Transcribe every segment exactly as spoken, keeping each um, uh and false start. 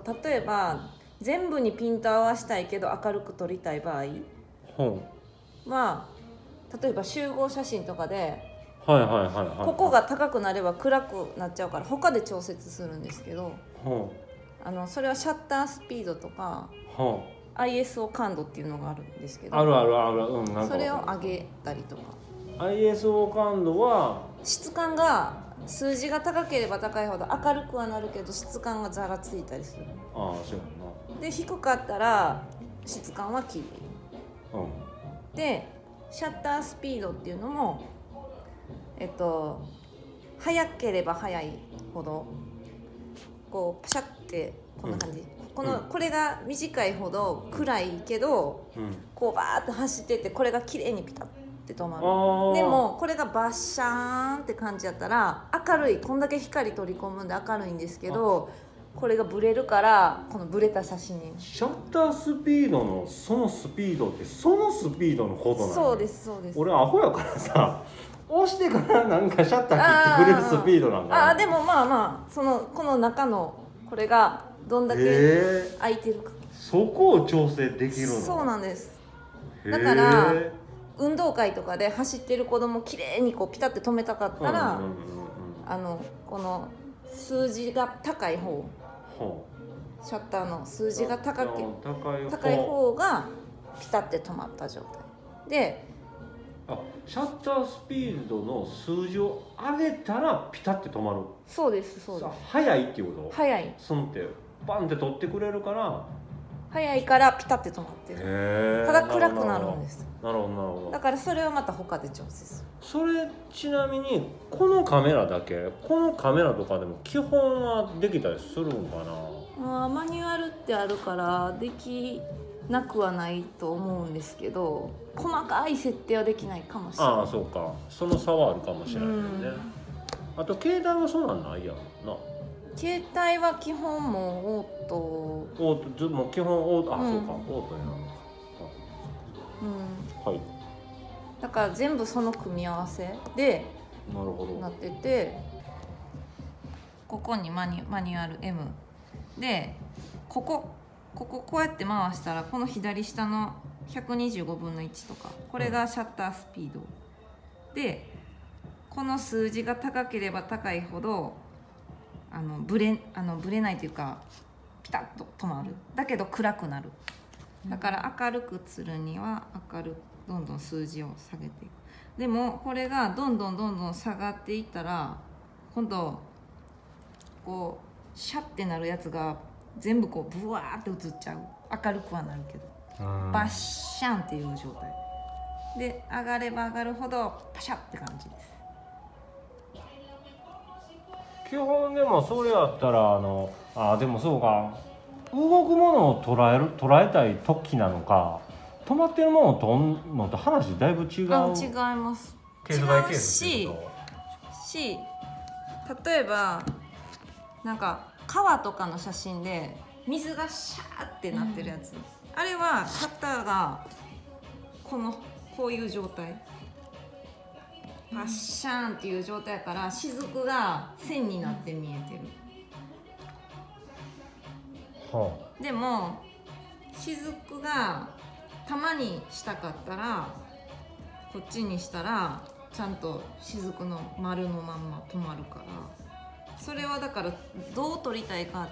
と例えば全部にピント合わせたいけど明るく撮りたい場合は、例えば集合写真とかでここが高くなれば暗くなっちゃうから他で調節するんですけど、あのそれはシャッタースピードとか アイエスオー 感度っていうのがあるんですけど、あるあるある、うん、なんかそれを上げたりとか。アイエスオー 感度は質感が数字が高ければ高いほど明るくはなるけど質感がざらついたりする。ああ、そうやな。で低かったら質感は綺麗、うん、でシャッタースピードっていうのもえっと速ければ速いほどこうパシャってこんな感じ、うん、この、うん、これが短いほど暗いけど、うん、こうバーッと走っててこれが綺麗にピタッって止まる。でもこれがバッシャーンって感じだったら明るい、こんだけ光取り込むんで明るいんですけど、これがブレるからこのブレた写真に。シャッタースピードのそのスピードってそのスピードのことなの。そうですそうです。俺アホやからさ押してからなんかシャッター切ってくれるスピードなんだ。ああ、でもまあまあそのこの中のこれがどんだけ空いてるか、そこを調整できるの。そうなんです。だから運動会とかで走ってる子供綺麗にこうピタッて止めたかったら、あのこの数字が高い方、シャッターの数字が高け高い方がピタッて止まった状態で、あ、シャッタースピードの数字を上げたらピタッて止まる。そうですそうです。速いっていうこと。速い、スンってバンって取ってくれるから速いからピタッて止まってる。ただ暗くなるんです。なるほどなるほど。だからそれをまた他で調整する。それちなみにこのカメラだけ、このカメラとかでも基本はできたりするんかな。まあマニュアルってあるからできなくはないと思うんですけど、細かい設定はできないかもしれない。ああ、そうか、その差はあるかもしれないよね。あと携帯はそうなんないやんな。携帯は基本もオート。オート、もう基本オート、あ、うん、そうか、オートやな。うん。はい。だから全部その組み合わせで。なるほど。なってて。ここにマニ、マニュアル エム。で、ここ。こここうやって回したらこの左下のひゃくにじゅうごぶんのいちとか、これがシャッタースピード、うん、でこの数字が高ければ高いほどあのブレあのブレないというかピタッと止まる。だけど暗くなる。だから明るくするには明るくどんどん数字を下げていく。でもこれがどんどんどんどん下がっていったら今度こうシャッてなるやつが全部こうブワーって映っちゃう。明るくはなるけどバッシャンっていう状態で、上がれば上がるほどパシャって感じです。基本でもそれやったらあのあでもそうか、動くものを捉える捉えたい時なのか、止まってるものを撮るのと話だいぶ違う。あ、違います。違うし、し例えばなんか川とかの写真で水がシャーってなってるやつ、うん、あれはシャッターがこのこういう状態、パッシャーンっていう状態から雫が線になって見えてる、うん、でも雫が玉にしたかったらこっちにしたらちゃんと雫の丸のまんま止まるから、それはだからどう撮りたいか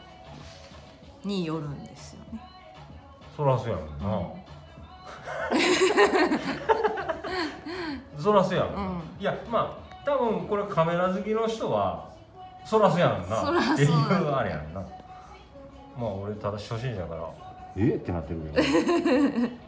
によるんですよね。そらそうやもんな。そらそうやもんな。うん、いやまあ多分これカメラ好きの人はそらそうやもんな。そらそう。っていうあれやんな。まあ俺ただ初心者だからえってなってるけど。